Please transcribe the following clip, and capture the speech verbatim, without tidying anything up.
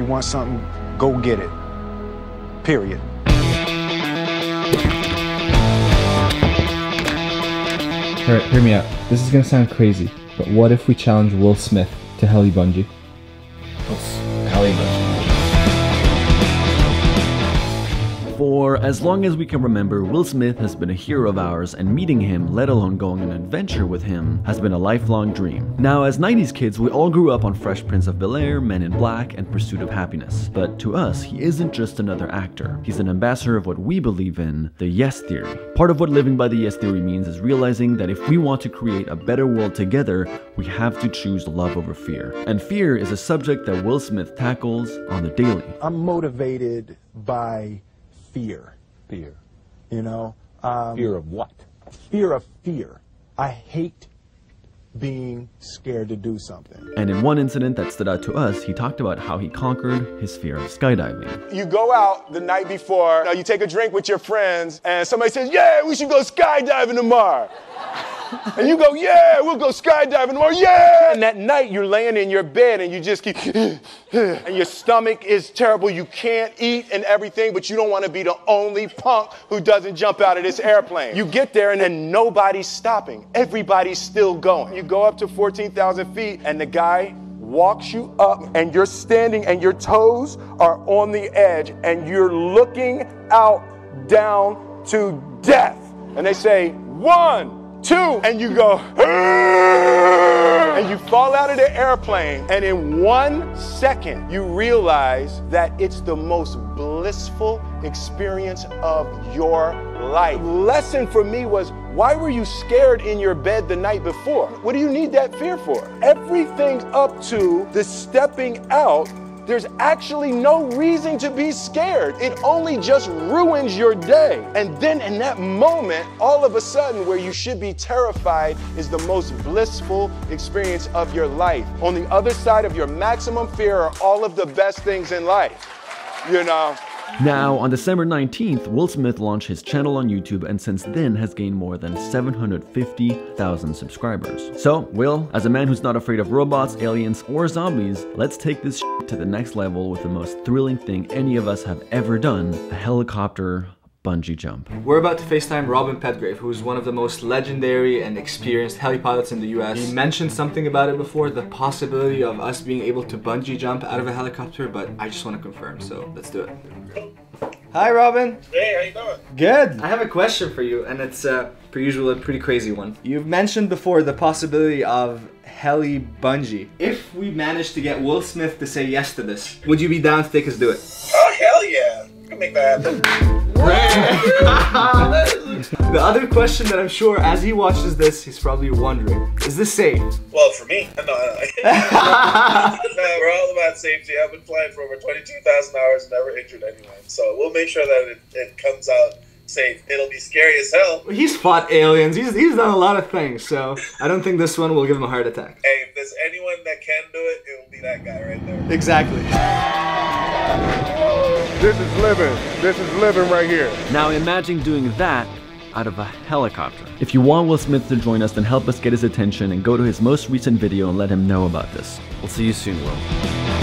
You want something, go get it. Period. All right, hear me out. This is gonna sound crazy, but what if we challenge Will Smith to Heli Bungee? Heli Bungee. For as long as we can remember, Will Smith has been a hero of ours, and meeting him, let alone going on an adventure with him, has been a lifelong dream. Now, as nineties kids, we all grew up on Fresh Prince of Bel-Air, Men in Black, and Pursuit of Happyness. But to us, he isn't just another actor. He's an ambassador of what we believe in, the Yes Theory. Part of what living by the Yes Theory means is realizing that if we want to create a better world together, we have to choose love over fear. And fear is a subject that Will Smith tackles on the daily. I'm motivated by fear. Fear. You know? Um, fear of what? Fear of fear. I hate being scared to do something. And in one incident that stood out to us, he talked about how he conquered his fear of skydiving. You go out the night before, you take a drink with your friends, and somebody says, yeah, we should go skydiving tomorrow. And you go, yeah, we'll go skydiving tomorrow, yeah! And that night you're laying in your bed and you just keep, and your stomach is terrible, you can't eat and everything, but you don't want to be the only punk who doesn't jump out of this airplane. You get there and then nobody's stopping. Everybody's still going. You go up to fourteen thousand feet and the guy walks you up and you're standing and your toes are on the edge and you're looking out down to death. And they say, one, two, and you go, and you fall out of the airplane, and in one second, you realize that it's the most blissful experience of your life. Lesson for me was, why were you scared in your bed the night before? What do you need that fear for? Everything up to the stepping out, there's actually no reason to be scared. It only just ruins your day. And then in that moment, all of a sudden, where you should be terrified is the most blissful experience of your life. On the other side of your maximum fear are all of the best things in life, you know? Now, on December nineteenth, Will Smith launched his channel on YouTube and since then has gained more than seven hundred fifty thousand subscribers. So, Will, as a man who's not afraid of robots, aliens, or zombies, let's take this shit to the next level with the most thrilling thing any of us have ever done, a helicopter bungee jump. We're about to FaceTime Robin Petgrave, who's one of the most legendary and experienced helipilots in the U S. He mentioned something about it before, the possibility of us being able to bungee jump out of a helicopter, but I just want to confirm, so let's do it. Hi, Robin. Hey, how you doing? Good. I have a question for you, and it's, uh, per usual, a pretty crazy one. You've mentioned before the possibility of heli bungee. If we managed to get Will Smith to say yes to this, would you be down to take us do it? Oh, hell yeah. We can make that happen. The other question that I'm sure as he watches this, he's probably wondering, is this safe? Well, for me, no, no, no. We're all about safety. I've been flying for over twenty-two thousand hours and never injured anyone. So we'll make sure that it, it comes out safe. It'll be scary as hell. He's fought aliens. He's, he's done a lot of things. So I don't think this one will give him a heart attack. Hey, if there's anyone that can do it, it will be that guy right there. Exactly. This is living. This is living right here. Now imagine doing that out of a helicopter. If you want Will Smith to join us, then help us get his attention and go to his most recent video and let him know about this. We'll see you soon, Will.